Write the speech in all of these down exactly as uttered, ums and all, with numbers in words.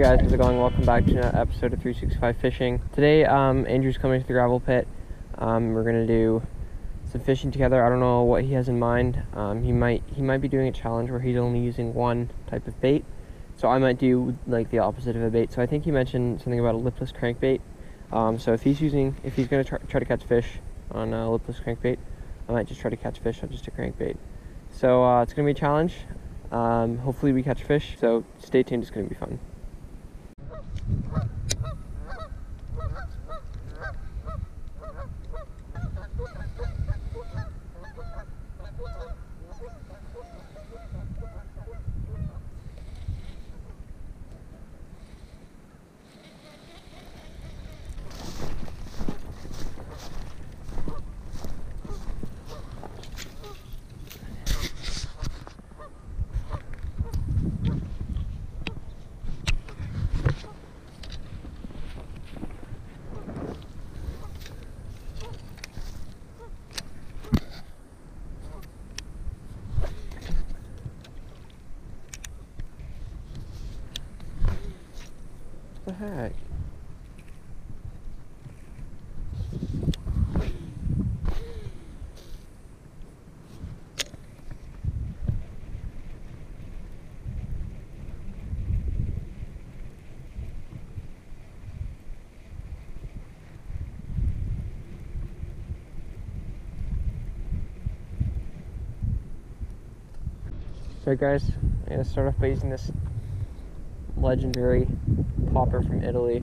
you guys, how's it going? Welcome back to another episode of three sixty-five Fishing. Today, um, Andrew's coming to the gravel pit. Um, we're gonna do some fishing together. I don't know what he has in mind. Um, he might he might be doing a challenge where he's only using one type of bait. So I might do like the opposite of a bait. So I think he mentioned something about a lipless crankbait. Um, so if he's using, if he's gonna try, try to catch fish on a lipless crankbait, I might just try to catch fish on just a crankbait. So uh, it's gonna be a challenge. Um, hopefully we catch fish. So stay tuned. It's gonna be fun. What the heck? So guys, I'm gonna start off by using this legendary popper from Italy.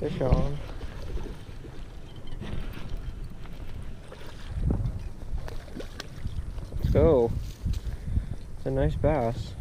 Fish on. Let's go. It's a nice bass.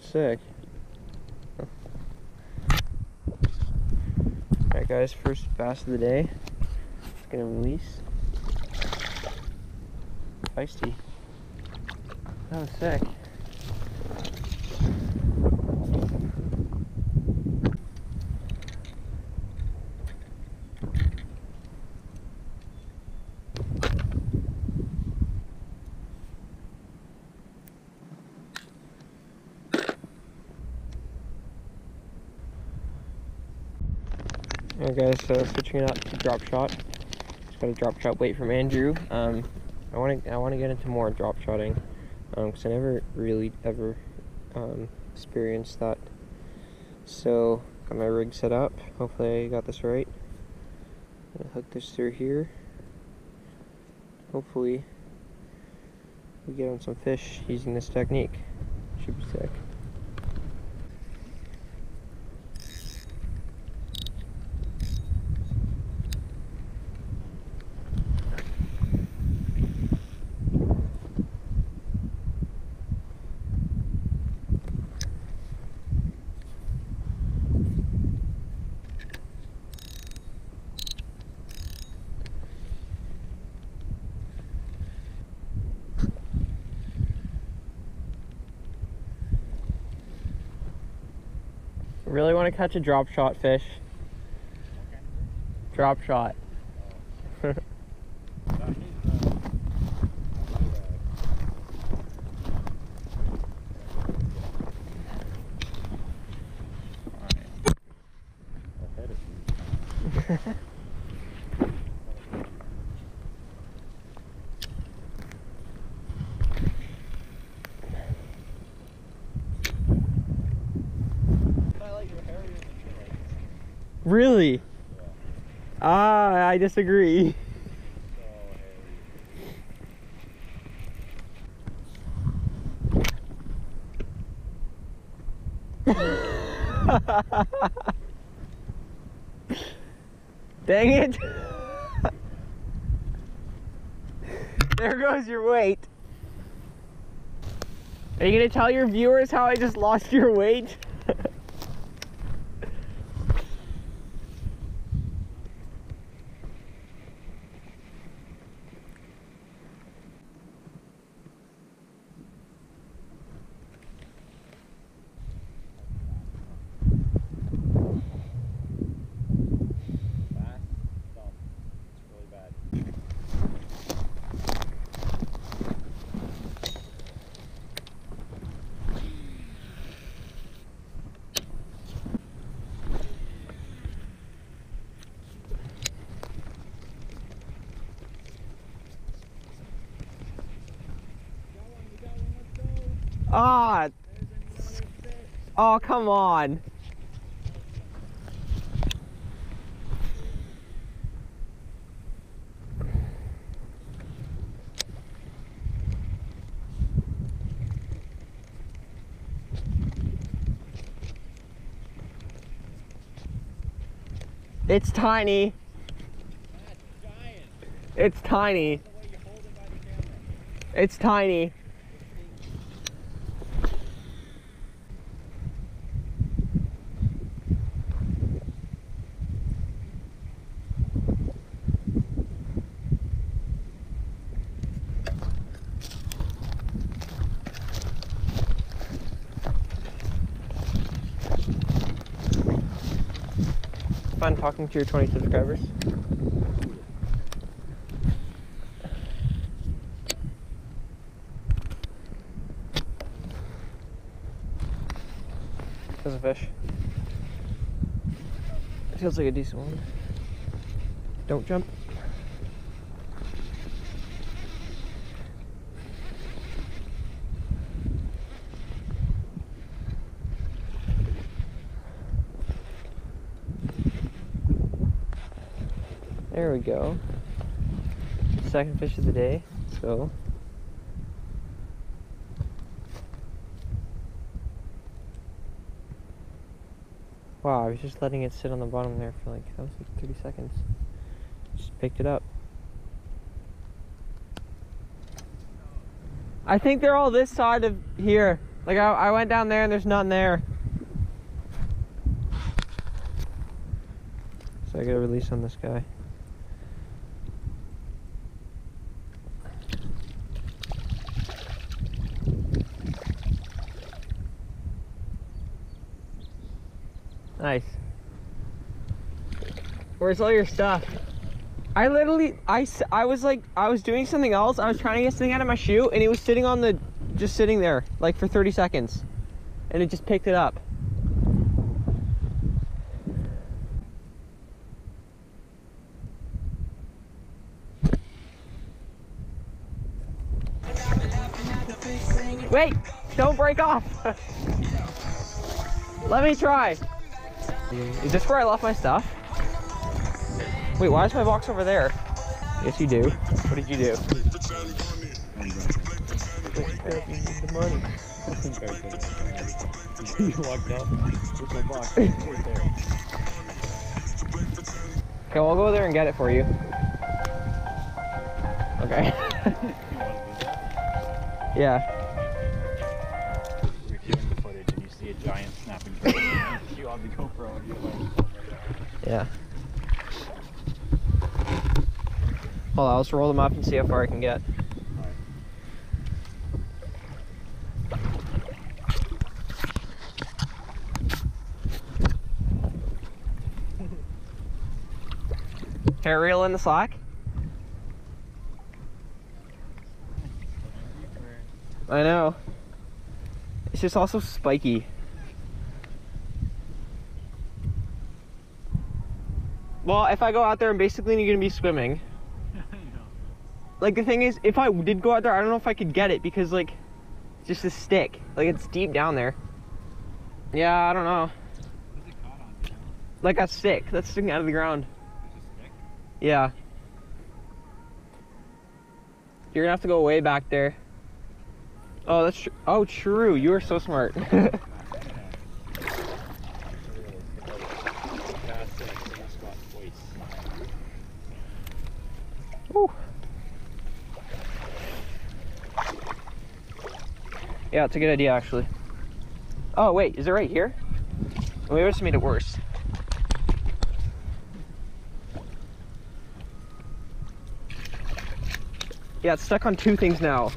Sick. Alright guys, first bass of the day. It's gonna release. Feisty. That was sick. Alright guys, so switching it up to drop shot. Just got a drop shot bait from Andrew. Um, I want to I want to get into more drop shotting because um, I never really ever um, experienced that. So got my rig set up. Hopefully I got this right. I'm gonna hook this through here. Hopefully we get on some fish using this technique. Should be sick. Really want to catch a drop shot fish. Drop shot. Really? Yeah. Ah, I disagree. Dang it. There goes your weight. Are you gonna tell your viewers how I just lost your weight? Ah! Oh, come on! It's tiny. That's giant. It's tiny. It's tiny. Fun talking to your twenty subscribers. There's a fish. It feels like a decent one. Don't jump. There we go. Second fish of the day. So wow, I was just letting it sit on the bottom there for like that was like thirty seconds. Just picked it up. I think they're all this side of here. Like I, I went down there and there's none there. So I got a release on this guy. Nice. Where's all your stuff? I literally, I, I was like, I was doing something else. I was trying to get something out of my shoe and it was sitting on the, just sitting there like for thirty seconds and it just picked it up. Wait, don't break off. Let me try. Is this where I left my stuff? Wait, why is my box over there? Yes, you do. What did you do? You walked up with my box right there. Okay, well, I'll go there and get it for you. Okay. Yeah. A giant snapping you on the GoPro and you're like, yeah. Well, I'll just roll them up and see how far I can get. Right. Hair reel in the slack? I know. It's just also spiky. Well, if I go out there, I'm basically gonna be swimming. Like the thing is, if I did go out there, I don't know if I could get it because like, it's just a stick. Like it's deep down there. Yeah, I don't know. Like a stick that's sticking out of the ground. There's a stick? Yeah. You're gonna have to go way back there. Oh, that's tr oh true. You are so smart. Ooh. Yeah, it's a good idea actually. Oh wait, is it right here? We just made it worse. Yeah, it's stuck on two things now.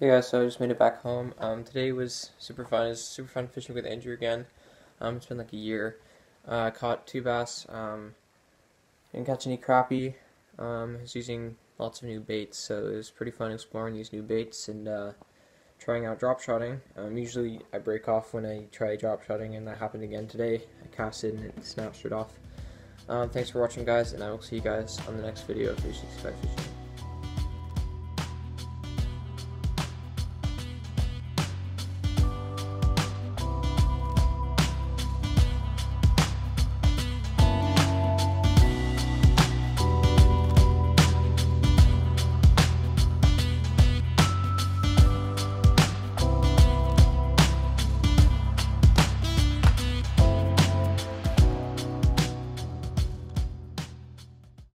Hey guys, so I just made it back home. Um, today was super fun. It's super fun fishing with Andrew again. Um, it's been like a year. I uh, caught two bass. Um, didn't catch any crappie. Um, I was using lots of new baits, so it was pretty fun exploring these new baits and uh, trying out drop shotting. Um, usually I break off when I try drop shotting, and that happened again today. I cast it and it snapped straight off. Um, thanks for watching, guys, and I will see you guys on the next video of three sixty-five Fishing.